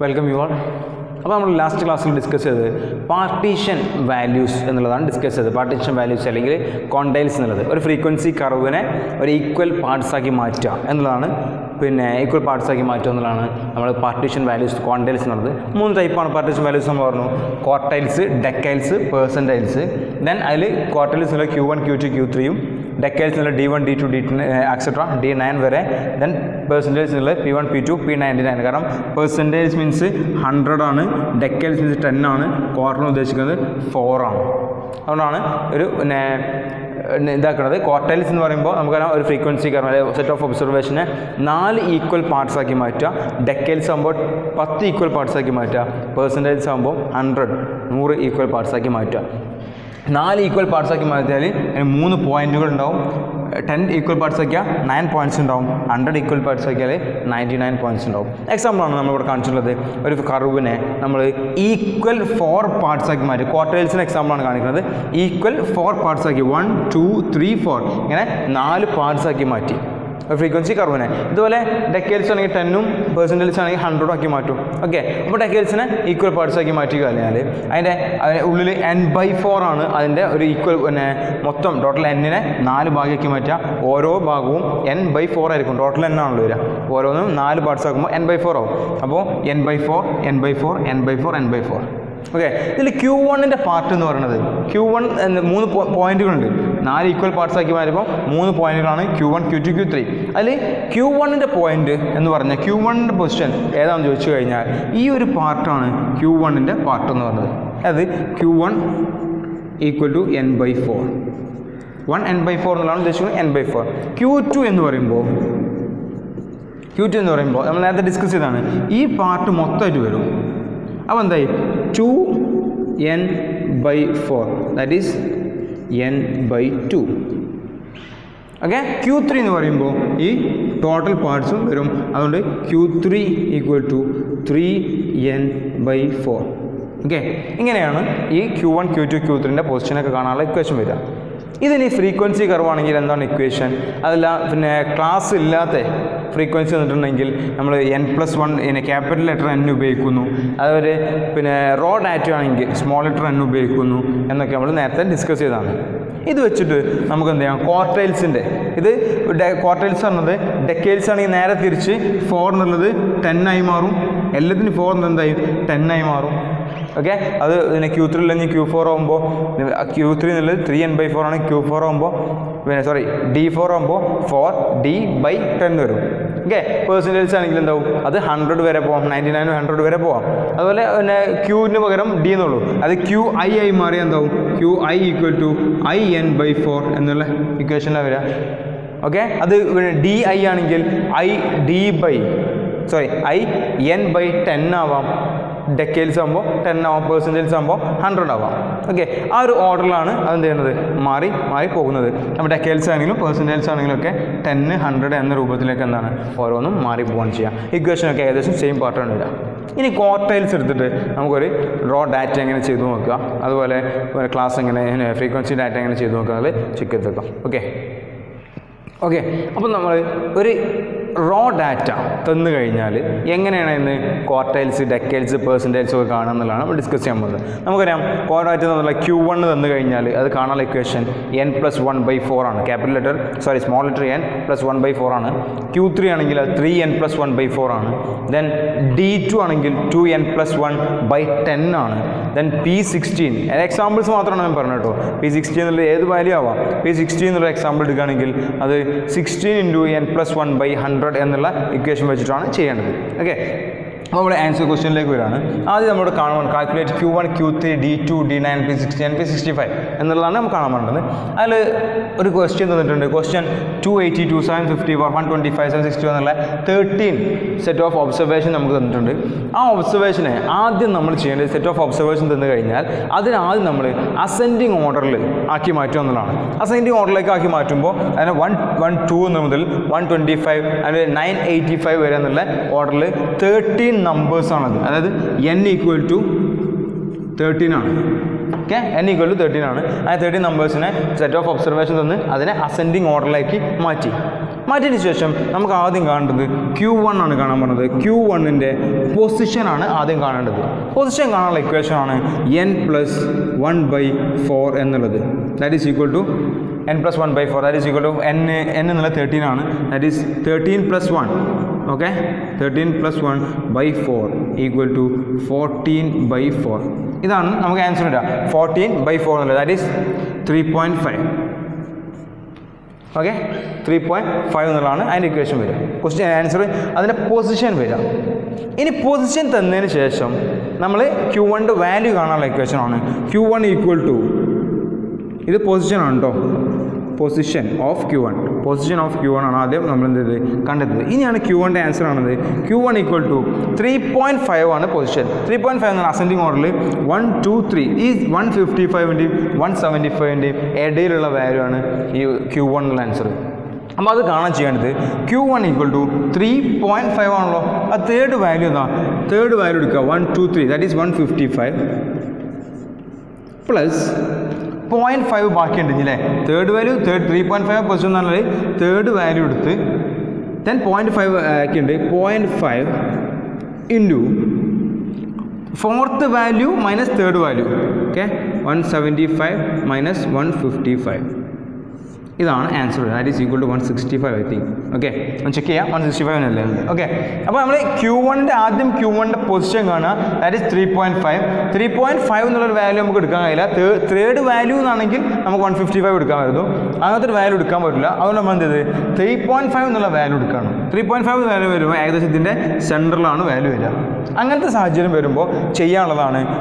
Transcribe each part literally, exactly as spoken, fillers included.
Welcome you all. Now we last class we discussed partition values. Discussed partition values are quantiles. One frequency curve is equal parts. Equal parts we have partition values, quantiles. Three types of partition values are quartiles, deciles, percentiles. Then quartiles Q one, Q two, Q three. Deciles D one, D two, D two, et cetera. D nine where then percentage P one, P two, P ninety-nine. Karam percentage means one hundred on decals means ten on quarter four on. Quartiles in the frequency set of observation four equal parts, decals are ten equal parts, percentage are one hundred equal parts. four equal parts are three points. ten equal parts are nine points, one hundred equal parts are ninety-nine points. Example, we have curve equal four parts. Quartiles example equal four parts one, two, three, four. four parts frequency curve decals ten, percentage one hundred. Okay, but decals equal parts and n by four on equal total n four n by four total n four parts n by four n by four n by four n by four n by four. Okay, this is Q one in the part. Q one and the moon point four equal parts are given moon point Q one, Q two, Q three. That Q one in the point and Q one in the position. This is part Q one in the part. That is Q one equal to n by four. one n by four n by four. Q two in the Q two in the discuss this part is two n by four, that is n by two. Okay, Q three in the total parts Q three equal to three n by four. Okay, this Q one, Q two, Q three in the position equation. This is the frequency equation. That is class frequency n plus one in a capital letter n. That is raw data small letter n. We discuss this. This is quartiles. Quartiles are decals four ten four ten. Okay, that is Q three Q four ombo Q three three n by four Q four ombo sorry D four ombo four D by ten. Okay, percentage anengil endavu adu one hundred vare povam ninety-nine one hundred vare povam adole Q nu pagaram D nollu adu Qi ai mari endavu Qi equal to in by four ennulla equation la vera. Okay, adu Di anengil I D by sorry I n by ten avam. Decals are ten now, percentage are one hundred. Okay, our order is mari mari pogunathu namma decals anengilum percentage anengilum okke ten one hundred enna roopathilekku endana oronu mari povan cheya equation okke edesam same pattern illa ini quartiles eduthittu namukku oru raw data engane cheyidu nokka adu pole class engane frequency data engane cheyidu nokkale check edukka. Okay, okay, appo nammal oru raw data തന്നു കഴിഞ്ഞാൽ എങ്ങനെയാണ് ഇന്ന് quartiles ഡെക്കൈൽസ് percentage ഒക്കെ കാണാനാണ് നമ്മൾ discuss ചെയ്യാൻ പോകുന്നത്. നമുക്കറിയാം ക്വാർട്ടൈൽസ് എന്നുള്ള Q one തന്നു കഴിഞ്ഞാൽ അത് കാണാനുള്ള equation n plus one by four ആണ്. Capital letter sorry small letter n plus one by four ആണ്. Q three ആണെങ്കിൽ അത് three n plus one by four ആണ്. Then D two ആണെങ്കിൽ two n plus one by ten ആണ്. Then P sixteen examples മാത്രമാണ് ഞാൻ പറഞ്ഞു കേട്ടോ. P sixteen എന്നുള്ള ഏത് വാല്യൂ ആവാം. P sixteen എന്നുള്ള എക്സാമ്പിൾ എടുക്കുകയാണെങ്കിൽ അത് sixteen into n plus one by one hundred എന്നുള്ള equation വെച്ചിട്ടാണ് ചെയ്യേണ്ടത്. ഓക്കേ, അപ്പോൾ നമ്മൾ ആൻസർ ക്വസ്റ്റ്യനിലേക്ക് വരാണ്. ആദ്യം നമ്മൾ കാണുവാൻ calculate Q one, Q three, D two, D nine, P sixteen, P sixty-five എന്നുള്ളതാണ് നമ്മൾ കാണാൻ വേണ്ടത്. അതിൽ ഒരു ക്വസ്റ്റ്യൻ തന്നിട്ടുണ്ട്. Question two eighty-two, seven fifty-four, one twenty-five, seven sixty-two എന്നുള്ള thirteen സെറ്റ് ഓഫ് ഒബ്സർവേഷൻ നമുക്ക് തന്നിട്ടുണ്ട്. ആ ഒബ്സർവേഷനെ ആദ്യം നമ്മൾ ചെയ്യേണ്ടത് സെറ്റ് ഓഫ് ഒബ്സർവേഷൻ തന്നു കഴിഞ്ഞാൽ അതിനാദ്യം നമ്മൾ അസെൻഡിങ് ഓർഡറിൽ ആക്കി മാറ്റുക എന്നുള്ളതാണ്. അസെൻഡിങ് ഓർഡറിലേക്ക് ആക്കി മാറ്റുമ്പോൾ അതിനെ വൺ വൺ ടു എന്ന മുതൽ വൺ ട്വൻറ്റി ഫൈവ് അതിന് നയൻ എയ്റ്റി ഫൈവ് വരെ എന്നുള്ള ഓർഡറിൽ thirteen numbers on it. That is n equal to thirteen on it. Okay, n equal to thirteen on it. And thirteen numbers in a set of observations on it. That is ascending order like it. Matinisham, Namakading under the Q one on the Q one in the position on Ading under position like equation on n plus one by four n. That is equal to n plus one by four, that is equal to n n thirteen on, that is thirteen plus one, okay, thirteen plus one by four equal to fourteen by four. This is our answer, fourteen by four, that is three point five. Okay, three point five and equation veda. Question answer and position veda. In position thanne shesham namale q one to value kaanala equation aanu. Q one equal to this position on top. Position of Q one. Position of Q one on that number. Q one answer on Q one equal to three point five on the position. three point five on ascending order. one, two, three is one fifty-five and one seventy-five and a day value on Q one answer. Q one equal to three point five on a third value. Third value one, two, three. That is one fifty-five plus zero point five back in the third value, third three point five position on third value, then zero point five in zero point five into fourth value minus third value, okay, one seventy-five minus one fifty-five. This is the answer, that is equal to one sixty-five, I think. Okay, check here, one sixty-five. Okay, now Q one is Q one position, that is three point five. three point five value we have third value we have one fifty-five. Another value we have three point five value. three point five value is the central value.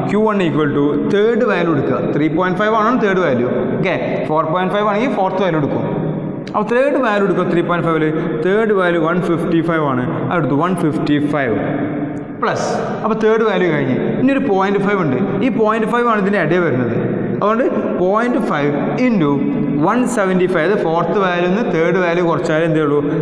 Q one equal to third value. three point five is third value. Okay, four point five is fourth value. Now third value three point five value, third value one fifty-five on it, one fifty-five plus third value zero point five. This zero point five is zero point five into one seventy-five, the fourth value and the third value or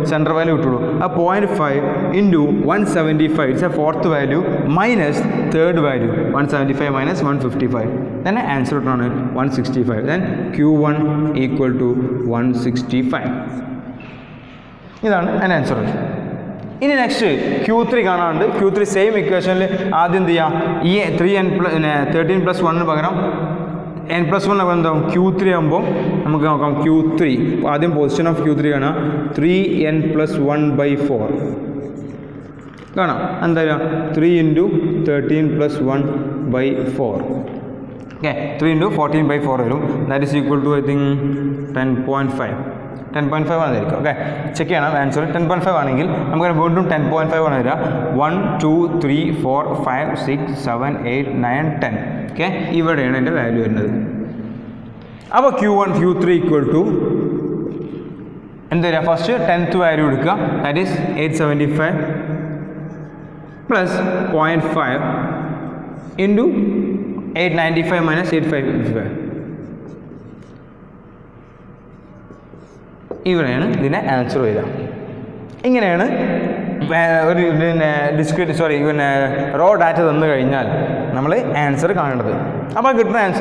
center value zero point five into one seventy-five, it's a fourth value minus third value one seventy-five minus one fifty-five, then answer on one sixty-five, then Q one equal to one sixty-five. This is an answer. In the next Q three Q three same equation thirteen plus one n plus one Q three Q three आदेम position of Q three गाना three n plus one by four गाना अंदर three into thirteen plus one by four, okay, three into fourteen by four है, that is equal to I think ten point five. ten point five on the okay. Check your answer. ten point five on angle. I'm going to go to ten point five on the one, two, three, four, five, six, seven, eight, nine, ten. Okay. Even in the value now Q one, Q three equal to and the first tenth value that is eight seventy-five plus zero point five into eight ninety-five minus eight fifty-five. This is the answer. This is discrete, sorry, even raw data. We answer. Now, the answer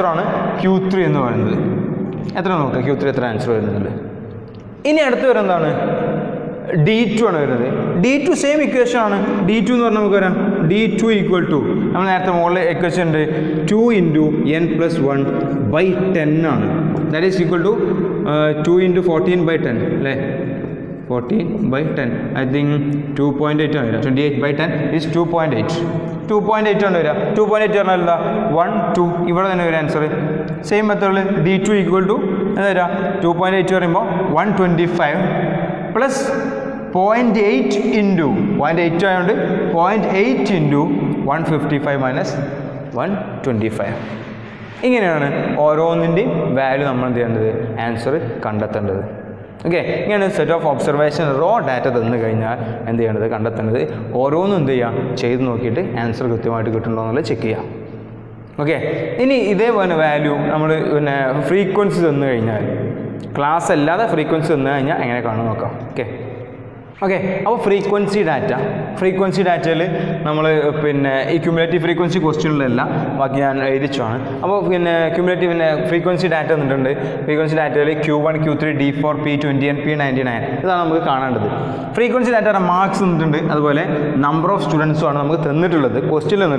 is Q three. Q three is the answer. D two. D two same equation. D two D two equal to. We equation two into n plus one by ten. That is equal to Uh, two into fourteen by ten, like fourteen by ten, I think two point eight, twenty-eight by ten is two point eight, two point eight on the two point eight one, two, here is the answer, same method D two equal to two point eight one twenty-five plus zero point eight into zero point eight, zero point eight into one fifty-five minus one twenty-five. This is the value of the answer. Okay, this is a set of observation raw data. And the answer is the answer. Okay, this is the value frequency. Class is the frequency. Okay. Okay, our frequency data. Frequency data is cumulative frequency question. Our cumulative frequency data frequency data Q one, Q three, D four, P twenty and P ninety-nine. Frequency data marks number of students question.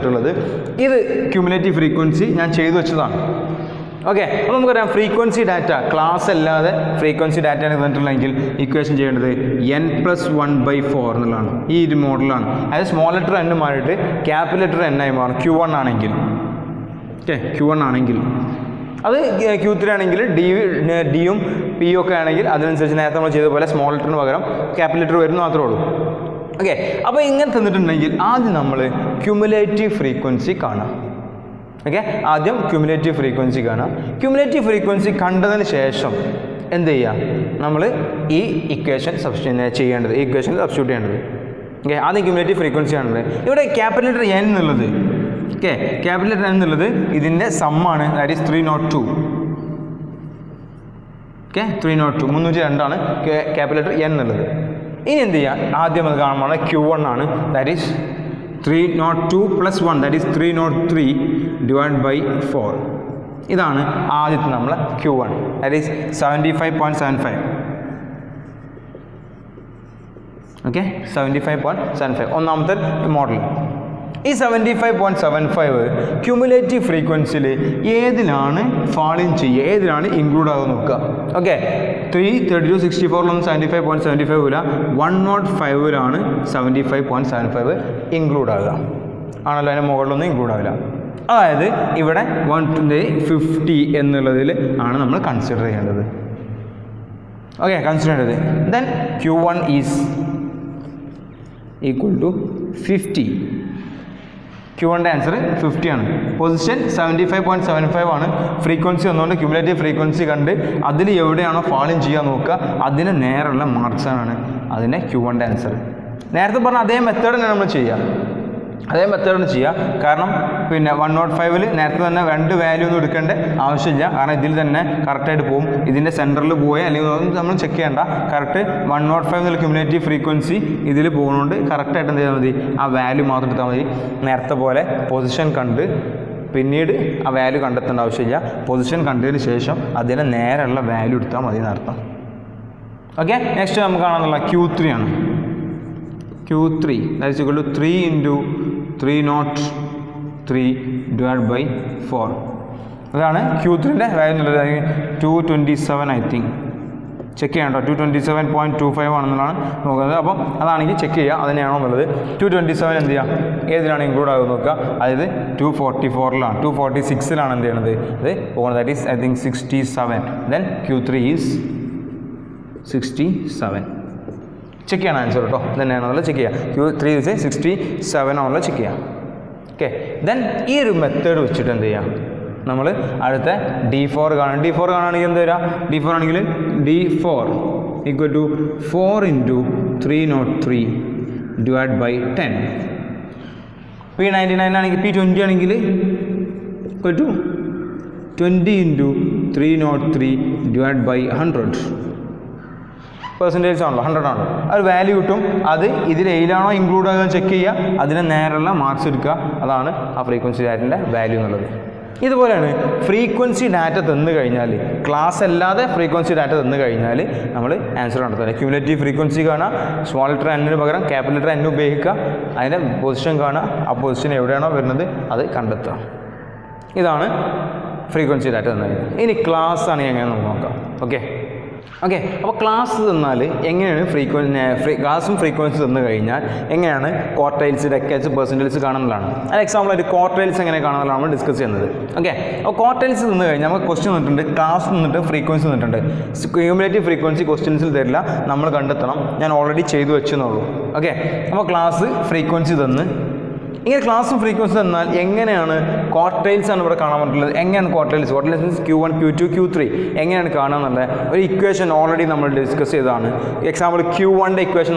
This cumulative frequency okay, so we have frequency data, class frequency data equation n plus one by four. This is the model. That is small letter n, capital letter n, Q one. Okay, Q one. That is Q three, D, D, P, O, that is small letter, capital letter. Okay, so we have cumulative frequency. Okay, that is cumulative frequency. Cumulative frequency is and we will this equation substitute. Equation substitute. Okay, that is cumulative frequency. Here capital letter N. Okay, capital letter N is the sum, that is three hundred two. Okay, three hundred two. three hundred two capital letter N. This is Q one, that is three hundred two plus one, that is three hundred three divided by four. This is Q one, that is seventy-five point seven five. Okay, seventy-five point seven five. On the model. This seventy-five point seven five cumulative frequency is falling to include. Okay, three, thirty-two, sixty-four seventy-five point seven five one oh five seventy-five point seven five include आगा आना model include आगा आये one fifty and consider okay consider then Q one is equal to fifty. Q one answer is fifty. Position seventy-five point seven five. Frequency is cumulative frequency. That is why we are falling. That is why we are marks. That is Q one answer. That is why we are method. That is method. Because in one oh five, we have two values. We have to check this in the center. We have to check one oh five cumulative frequency. This is correct. The value position. We need a value. Position value. Okay, next we have Q three. Q three. That is equal to three into three not. three divided by four. That is Q three value two twenty-seven, I think. Check it out. two twenty-seven point two five. That is check it out. two twenty-seven that is two forty-four. two forty-six. That is, I think, sixty-seven. Then Q three is sixty-seven. Check your answer. Then check it out. Q three is sixty-seven. Check it out. Okay. Then this method is D four D four D four D four equal to four into three hundred three divided by ten. P ninety-nine P twenty equal to twenty into three hundred three divided by one hundred. Percentage on one hundred on value to that is either include check that marks that frequency data value. This is frequency data class allada frequency data answer cumulative frequency small letter n capital letter n and position opposition that is frequency data. This class okay. Okay, so class is the frequency, class and frequency is the quartiles, decades, percentiles. For example, quartiles we discuss. Okay, so quartiles is the question, class is the frequency. Cumulative frequency questions we already done. Okay, so class frequency is in class and frequency, quartiles and quartiles, quartiles means Q one, Q two, Q three. An equation already we discussed. Example Q one equation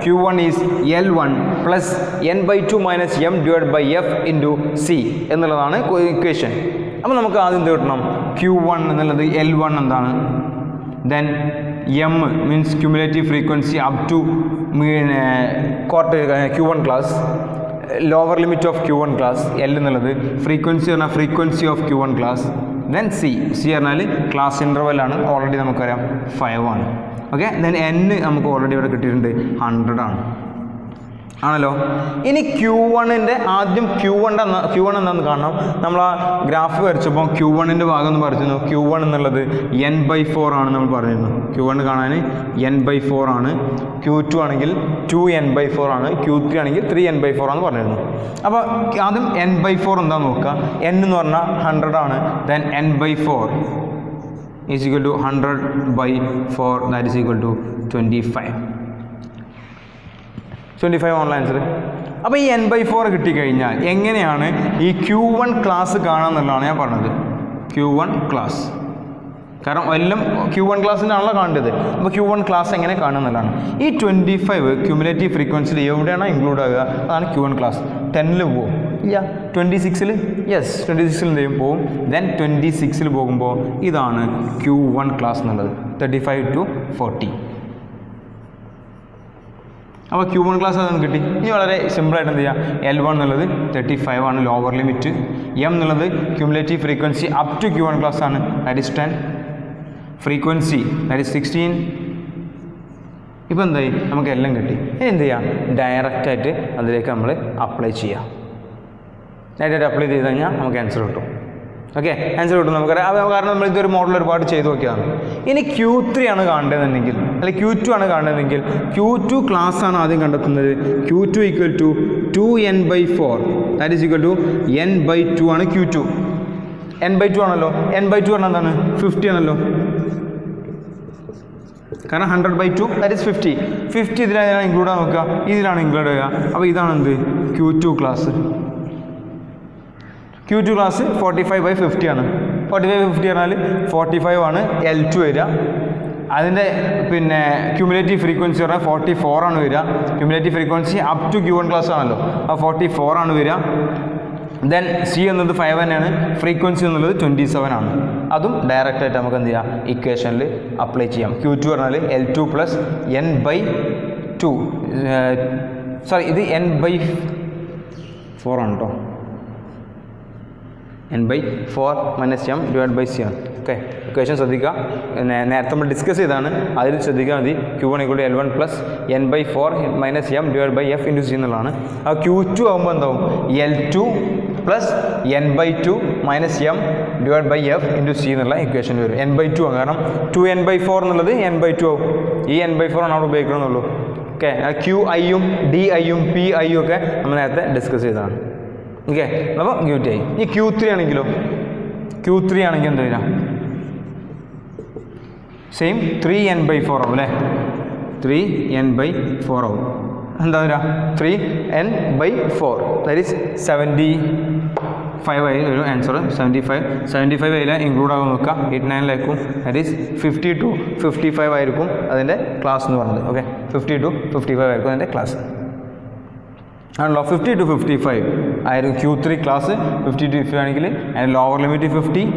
Q one is L one plus N by two minus M divided by F into C. That is equation. Then we Q one L one then M means cumulative frequency up to mean, uh, quarter, uh, Q one class. Lower limit of Q one class, L in frequency and frequency of Q one class. Then C, C is class interval already five one. Okay, then N is already one hundred. In Q one in the Q one Q one graph Q one in the Q one in the N by four Q one N by four Q two two N by four Q three three N by four on N by four N one hundred then N by four is equal to one hundred by four that is equal to twenty-five. twenty-five online answer. Now, N by four is Q one class. Q one class. Q one class is Q one class. This twenty-five cumulative frequency is included in Q one class. ten yeah. twenty-six yes. twenty-six then twenty-six this is Q one class. thirty-five to forty. Now Q one class is simple. L one is thirty-five is lower limit. M is cumulative frequency up to Q one class that is ten. Frequency that is sixteen. Now we will direct apply the answer. Okay, answer to number. I will model part. In Q three, like Q two, Q two class Q two equal to two N by four. That is equal to N by two and Q two. N by two and N by two and fifty and one hundred by two, that is fifty. fifty is included. This is included. Q two class. Q two class forty-five by fifty ആണ്. forty-five by fifty ആണ് forty-five ആണ് L two വരിക. അതിന്റെ പിന്നെ cumulative frequency ആണ് forty-four ആണ് വരിക. Cumulative frequency up to Q one class ആണല്ലോ. ആ forty-four ആണ് വരിക. Then C എന്നുള്ളത് five ആണ്. Frequency എന്നുള്ളത് twenty-seven ആണ്. അതും direct ആയിട്ട് നമുക്ക് എന്ത് ചെയ്യാം? Equationൽ apply ചെയ്യാം. Q two ആണ് L two plus N by two. Sorry, ഇത് N by four ആണ് ട്ടോ. N by four minus M divided by C. Okay, equation sadhika we discuss it on Q one equal to L one plus N by four minus M divided by F into C. Q two L two plus N by two minus M divided by F into C equation. N by two two N by four N by two E N by four okay. Q I U D I U P I U okay. We will discuss it. Okay, now Q three. This Q three Q three same three N by four. three N by four. three N by four. That is seventy-five answer. seventy-five. seventy-five include eighty-nine like that is fifty to fifty-five that is class. Okay, fifty to fifty-five that is class. And fifty to fifty-five I have Q three class fifty to fifty and lower limit fifty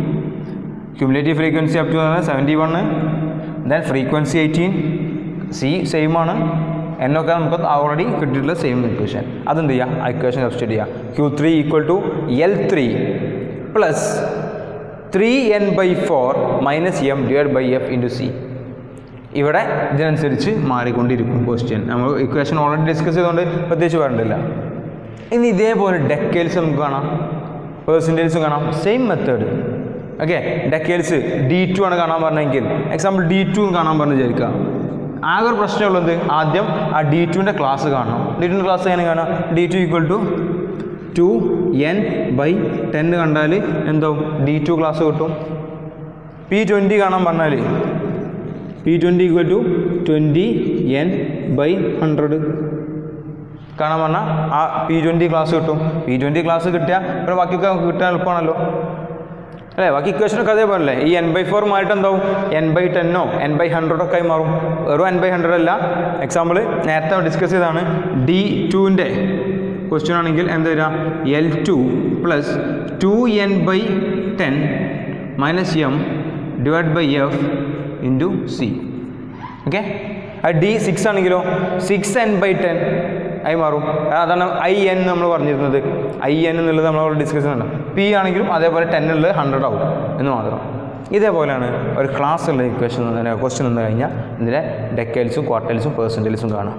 cumulative frequency up to seventy-one then frequency eighteen C same on N already the same equation that is the equation of study Q three equal to L three plus three N by four minus M divided by F into C. This is the question. We equation already discussed it, but this is the decals, percentages, same method. Okay, decals D two, example D two. Agar prashna D two class. D two class D two equal to two N by ten and D two class P twenty P twenty equal to twenty N by one hundred. Kanamana P twenty class P twenty class kittya but baaki ka kittan elppanallo alle baaki equation kade parle ee N by four maarita endavum N by ten no N by one hundred okkai maarum ero N by one hundred alla example neratha discuss cheyidana D two inde question anengil endha vera L two plus two N by ten minus M divided by F into C. okay? At D six anengilo six n by ten. I maru. That is I n. We are discussing. I n. We are discussing. P is ten is one hundred out. This is a class question. Question decals, quartiles, percentiles.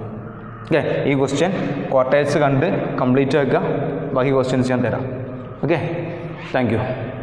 Okay. This question quartiles complete. Baki questions. Okay. Thank you.